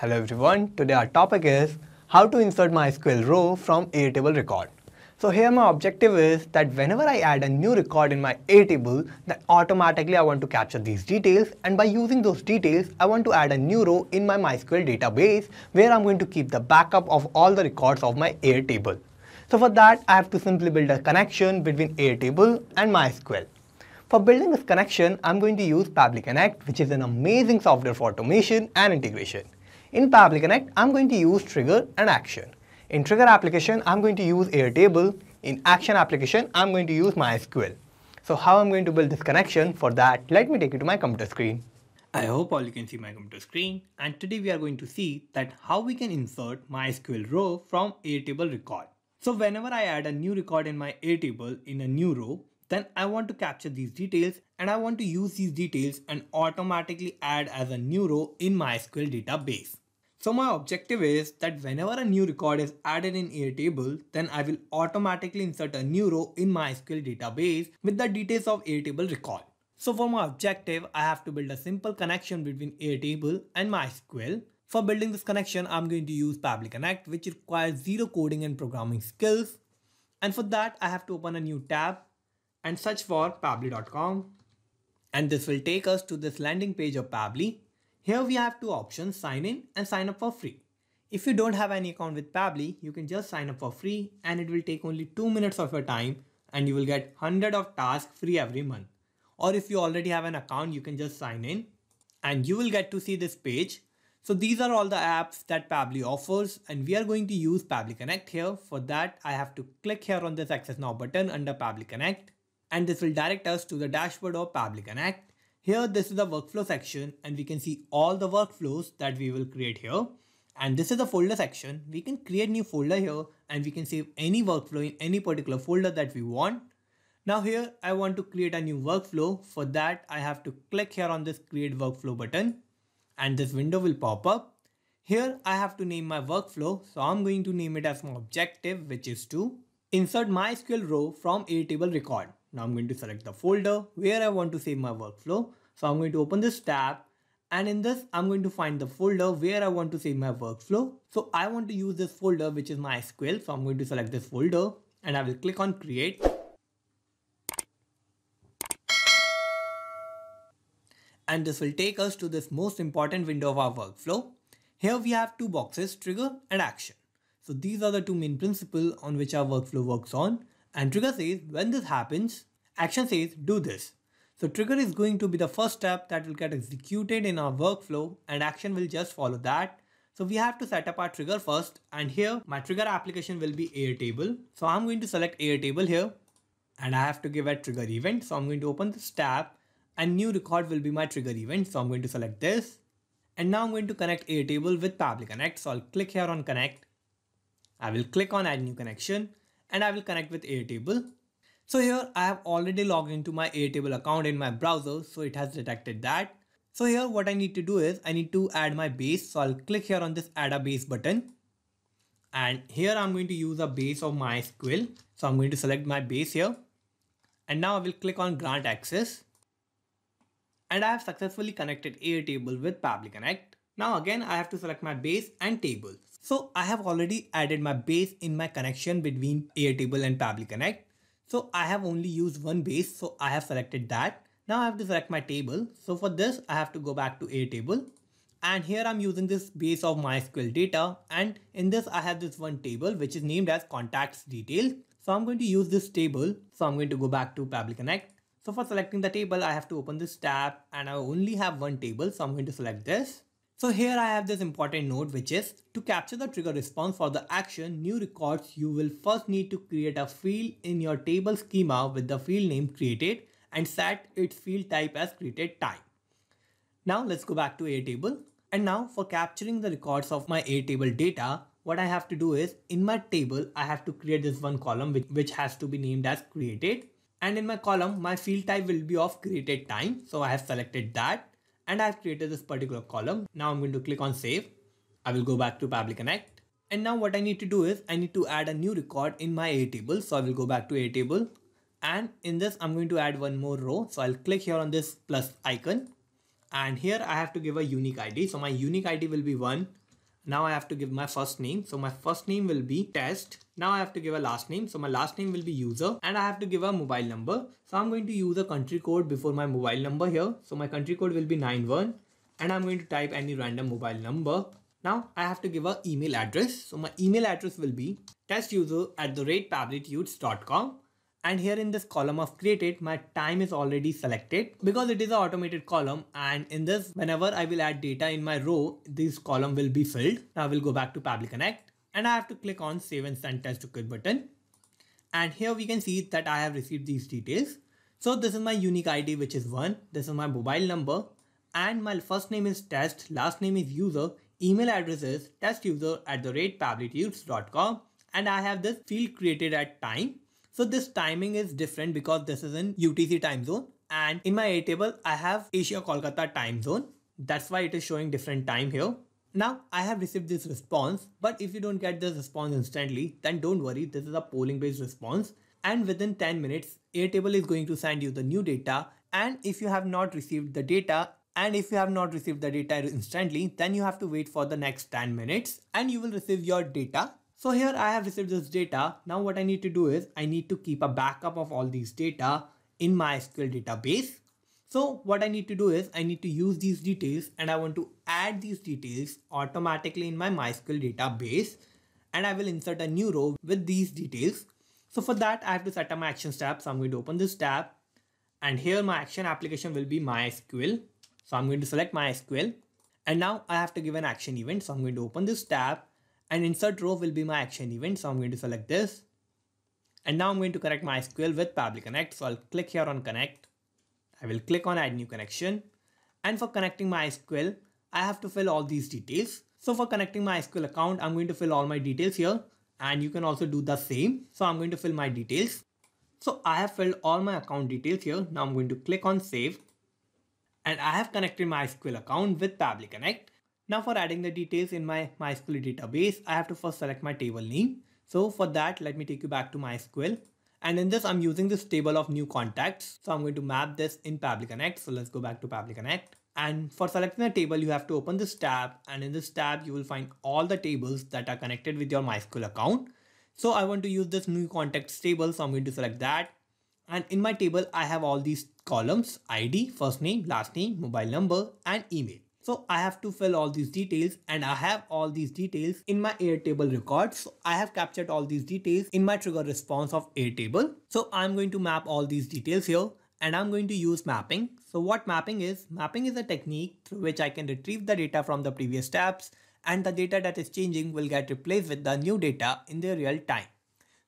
Hello everyone, today our topic is how to insert MySQL row from Airtable record. So here my objective is that whenever I add a new record in my Airtable, then automatically I want to capture these details, and by using those details I want to add a new row in my MySQL database where I'm going to keep the backup of all the records of my Airtable. So for that I have to simply build a connection between Airtable and MySQL. For building this connection, I'm going to use Pabbly Connect, which is an amazing software for automation and integration. In Pabbly Connect, I'm going to use Trigger and Action. In Trigger application, I'm going to use Airtable. In Action application, I'm going to use MySQL. So how I'm going to build this connection? For that, let me take you to my computer screen. I hope all you can see my computer screen. And today we are going to see that how we can insert MySQL row from Airtable record. So whenever I add a new record in my Airtable in a new row, then I want to capture these details, and I want to use these details and automatically add as a new row in MySQL database. So my objective is that whenever a new record is added in Airtable, then I will automatically insert a new row in MySQL database with the details of Airtable record. So for my objective, I have to build a simple connection between Airtable and MySQL. For building this connection, I'm going to use Pabbly Connect, which requires zero coding and programming skills. And for that, I have to open a new tab and search for pabbly.com, and this will take us to this landing page of Pabbly. Here we have two options, sign in and sign up for free. If you don't have any account with Pabbly, you can just sign up for free, and it will take only 2 minutes of your time, and you will get 100 of tasks free every month. Or if you already have an account, you can just sign in and you will get to see this page. So these are all the apps that Pabbly offers, and we are going to use Pabbly Connect here. For that, I have to click here on this Access Now button under Pabbly Connect. And this will direct us to the dashboard of Pabbly Connect. Here, this is the workflow section, and we can see all the workflows that we will create here. And this is the folder section. We can create new folder here, and we can save any workflow in any particular folder that we want. Now here, I want to create a new workflow. For that, I have to click here on this create workflow button, and this window will pop up. Here, I have to name my workflow. So I'm going to name it as my objective, which is to insert MySQL row from Airtable record. Now I'm going to select the folder where I want to save my workflow. So I'm going to open this tab, and in this I'm going to find the folder where I want to save my workflow. So I want to use this folder, which is MySQL. So I'm going to select this folder, and I will click on create. And this will take us to this most important window of our workflow. Here we have two boxes, trigger and action. So these are the two main principles on which our workflow works on. And trigger says when this happens, action says do this. So trigger is going to be the first step that will get executed in our workflow, and action will just follow that. So we have to set up our trigger first, and here my trigger application will be Airtable. So I'm going to select Airtable here, and I have to give a trigger event. So I'm going to open this tab, and new record will be my trigger event. So I'm going to select this, and now I'm going to connect Airtable with Pabbly Connect. So I'll click here on connect. I will click on add new connection, and I will connect with Airtable. So here I have already logged into my Airtable account in my browser, so it has detected that. So here what I need to do is I need to add my base. So I'll click here on this add a base button, and here I'm going to use a base of MySQL. So I'm going to select my base here, and now I will click on grant access, and I have successfully connected Airtable with Pabbly Connect. Now again, I have to select my base and table. So I have already added my base in my connection between Airtable and Pabbly Connect. So I have only used one base, so I have selected that. Now I have to select my table. So for this, I have to go back to Airtable, and here I'm using this base of MySQL data. And in this, I have this one table, which is named as contacts details. So I'm going to use this table. So I'm going to go back to Pabbly Connect. So for selecting the table, I have to open this tab, and I only have one table. So I'm going to select this. So here I have this important note, which is to capture the trigger response for the action new records, you will first need to create a field in your table schema with the field name created and set its field type as created type. Now let's go back to Airtable, and now for capturing the records of my Airtable data, what I have to do is in my table, I have to create this one column which has to be named as created, and in my column, my field type will be of created time. So I have selected that, and I've created this particular column. Now I'm going to click on save. I will go back to Pabbly Connect. And now what I need to do is I need to add a new record in my Airtable. So I will go back to Airtable, and in this, I'm going to add one more row. So I'll click here on this plus icon, and here I have to give a unique ID. So my unique ID will be 1. Now I have to give my first name. So my first name will be test. Now I have to give a last name. So my last name will be user, and I have to give a mobile number. So I'm going to use a country code before my mobile number here. So my country code will be 91, and I'm going to type any random mobile number. Now I have to give an email address. So my email address will be testuser@pabblytudes.com. And here in this column I've created, my time is already selected because it is an automated column. And in this, whenever I will add data in my row, this column will be filled. Now I will go back to Pabbly Connect, and I have to click on Save and Send Test Request button. And here we can see that I have received these details. So this is my unique ID, which is 1. This is my mobile number, and my first name is test, last name is user, email address is testuser@pabblytudes.com, and I have this field created at time. So this timing is different because this is in UTC time zone, and in my Airtable I have Asia Kolkata time zone. That's why it is showing different time here. Now I have received this response, but if you don't get this response instantly, then don't worry. This is a polling based response, and within 10 minutes Airtable is going to send you the new data. And if you have not received the data instantly, then you have to wait for the next 10 minutes and you will receive your data. So here I have received this data. Now what I need to do is I need to keep a backup of all these data in MySQL database. So what I need to do is I need to use these details, and I want to add these details automatically in my MySQL database, and I will insert a new row with these details. So for that I have to set up my Actions tab. So I'm going to open this tab, and here my action application will be MySQL. So I'm going to select MySQL, and now I have to give an action event. So I'm going to open this tab, and insert row will be my action event. So I'm going to select this, and now I'm going to connect MySQL with Pabbly Connect. So I'll click here on connect. I will click on add new connection, and for connecting MySQL, I have to fill all these details. So for connecting MySQL account, I'm going to fill all my details here, and you can also do the same. So I'm going to fill my details. So I have filled all my account details here. Now I'm going to click on save, and I have connected MySQL account with Pabbly Connect. Now for adding the details in my MySQL database, I have to first select my table name. So for that, let me take you back to MySQL. And in this, I'm using this table of new contacts. So I'm going to map this in Pabbly Connect. So let's go back to Pabbly Connect. And for selecting a table, you have to open this tab. And in this tab, you will find all the tables that are connected with your MySQL account. So I want to use this new contacts table. So I'm going to select that. And in my table, I have all these columns: ID, first name, last name, mobile number, and email. So I have to fill all these details, and I have all these details in my Airtable records. So I have captured all these details in my trigger response of Airtable. So I'm going to map all these details here, and I'm going to use mapping. So what mapping is? Mapping is a technique through which I can retrieve the data from the previous tabs, and the data that is changing will get replaced with the new data in the real time.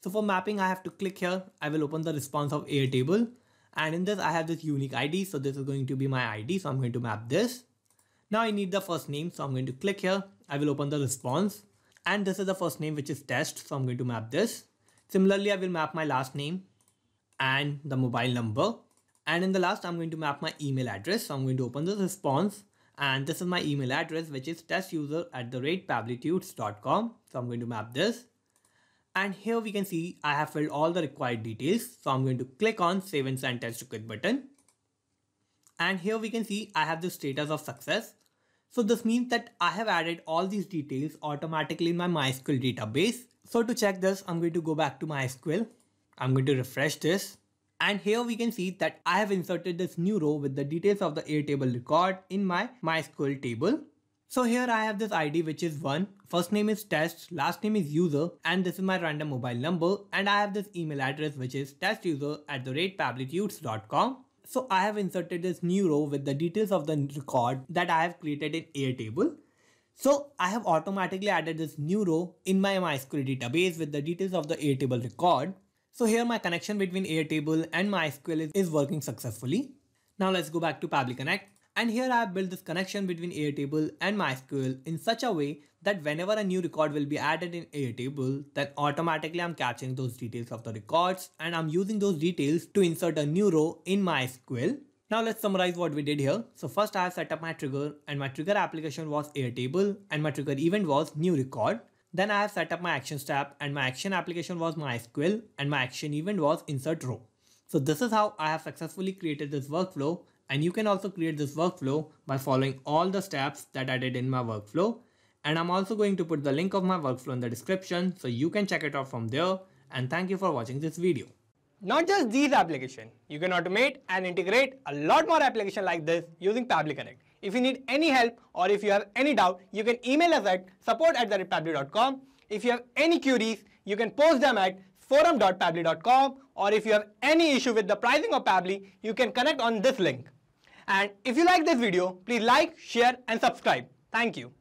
So for mapping, I have to click here. I will open the response of Airtable, and in this I have this unique ID. So this is going to be my ID. So I'm going to map this. Now I need the first name, so I'm going to click here. I will open the response, and this is the first name, which is test. So I'm going to map this. Similarly, I will map my last name and the mobile number. And in the last, I'm going to map my email address. So I'm going to open the response, and this is my email address, which is testuser@pabblytudes.com. So I'm going to map this. And here we can see I have filled all the required details. So I'm going to click on Save and Send Test Request button. And here we can see I have the status of success. So this means that I have added all these details automatically in my MySQL database. So to check this, I'm going to go back to MySQL. I'm going to refresh this. And here we can see that I have inserted this new row with the details of the Airtable record in my MySQL table. So here I have this ID, which is 1, first name is test, last name is user, and this is my random mobile number, and I have this email address, which is testuser@pabblytudes.com. So I have inserted this new row with the details of the record that I have created in Airtable. So I have automatically added this new row in my MySQL database with the details of the Airtable record. So here my connection between Airtable and MySQL is working successfully. Now let's go back to Pabbly Connect. And here I have built this connection between Airtable and MySQL in such a way that whenever a new record will be added in Airtable, then automatically I'm capturing those details of the records, and I'm using those details to insert a new row in MySQL. Now let's summarize what we did here. So first I have set up my trigger, and my trigger application was Airtable, and my trigger event was new record. Then I have set up my actions tab, and my action application was MySQL, and my action event was insert row. So this is how I have successfully created this workflow. And you can also create this workflow by following all the steps that I did in my workflow. And I'm also going to put the link of my workflow in the description so you can check it out from there. And thank you for watching this video. Not just these applications, you can automate and integrate a lot more applications like this using Pabbly Connect. If you need any help or if you have any doubt, you can email us at support@pabbly.com. If you have any queries, you can post them at forum.pabbly.com, or if you have any issue with the pricing of Pabbly, you can connect on this link. And if you like this video, please like, share and subscribe. Thank you.